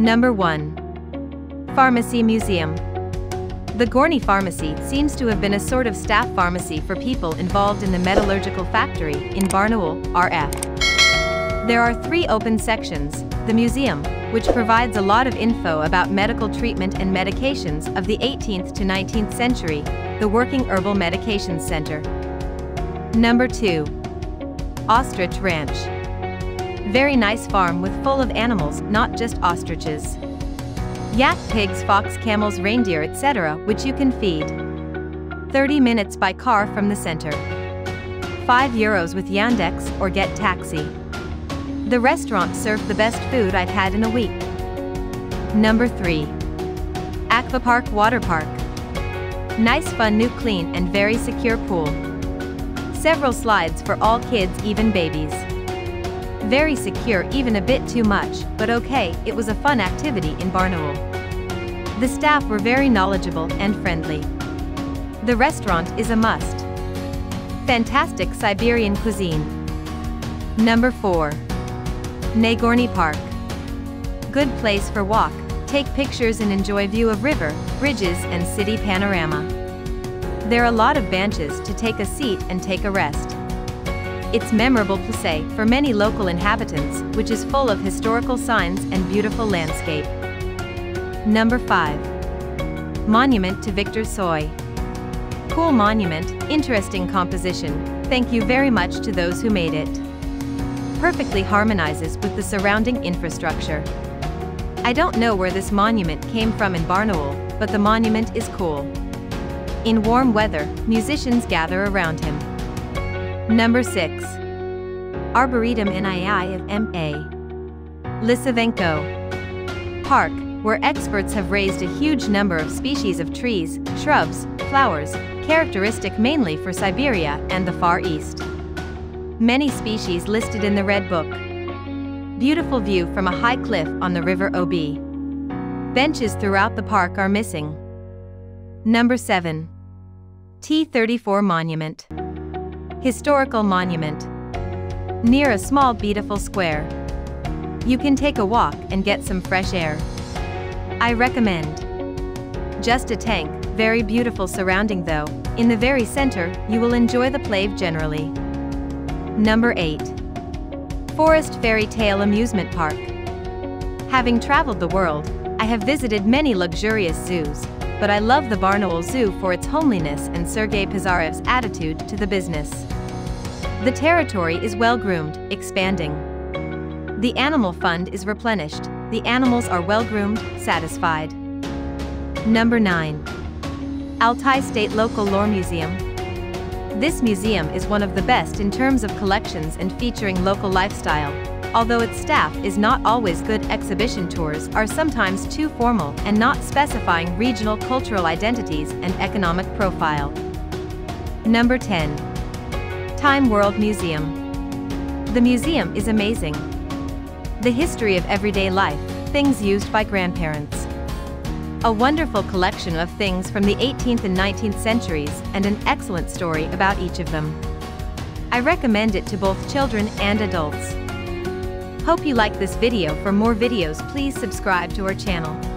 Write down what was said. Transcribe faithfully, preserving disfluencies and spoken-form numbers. Number one. Pharmacy Museum. The Gorny Pharmacy seems to have been a sort of staff pharmacy for people involved in the metallurgical factory in Barnaul, R F. There are three open sections: the museum, which provides a lot of info about medical treatment and medications of the eighteenth to nineteenth century, the Working Herbal Medications Center. Number two. Ostrich Ranch. Very nice farm with full of animals, not just ostriches. Yak, pigs, fox, camels, reindeer, et cetera, which you can feed. thirty minutes by car from the center. five euros with Yandex or get taxi. The restaurant served the best food I've had in a week. Number three. Aquapark Water Park. Nice, fun, new, clean and very secure pool. Several slides for all kids, even babies. Very secure, even a bit too much, but okay, it was a fun activity in Barnaul. The staff were very knowledgeable and friendly. The restaurant is a must. Fantastic Siberian cuisine. Number four. Nagorny Park. Good place for walk, take pictures and enjoy view of river, bridges and city panorama. There are a lot of benches to take a seat and take a rest. It's memorable place for many local inhabitants, which is full of historical signs and beautiful landscape. Number five. Monument to Victor Soy. Cool monument, interesting composition, thank you very much to those who made it. Perfectly harmonizes with the surrounding infrastructure. I don't know where this monument came from in Barnaul, but the monument is cool. In warm weather, musicians gather around him. Number six. Arboretum N I I of M A Lisavenko Park, where experts have raised a huge number of species of trees, shrubs, flowers, characteristic mainly for Siberia and the Far East. Many species listed in the Red Book. Beautiful view from a high cliff on the River Ob. Benches throughout the park are missing. Number seven. T thirty-four Monument. Historical monument. Near a small beautiful square. You can take a walk and get some fresh air. I recommend. Just a tank, very beautiful surrounding though, in the very center, you will enjoy the place generally. Number eight. Forest Fairy Tale Amusement Park. Having traveled the world, I have visited many luxurious zoos, but I love the Barnaul Zoo for its homeliness and Sergei Pizarev's attitude to the business. The territory is well-groomed, expanding. The animal fund is replenished, the animals are well-groomed, satisfied. Number nine. Altai State Local Lore Museum. This museum is one of the best in terms of collections and featuring local lifestyle, although its staff is not always good. Exhibition tours are sometimes too formal and not specifying regional cultural identities and economic profile. Number ten. Time World Museum. The museum is amazing. The history of everyday life, things used by grandparents. A wonderful collection of things from the eighteenth and nineteenth centuries and an excellent story about each of them. I recommend it to both children and adults. Hope you like this video. For more videos, please subscribe to our channel.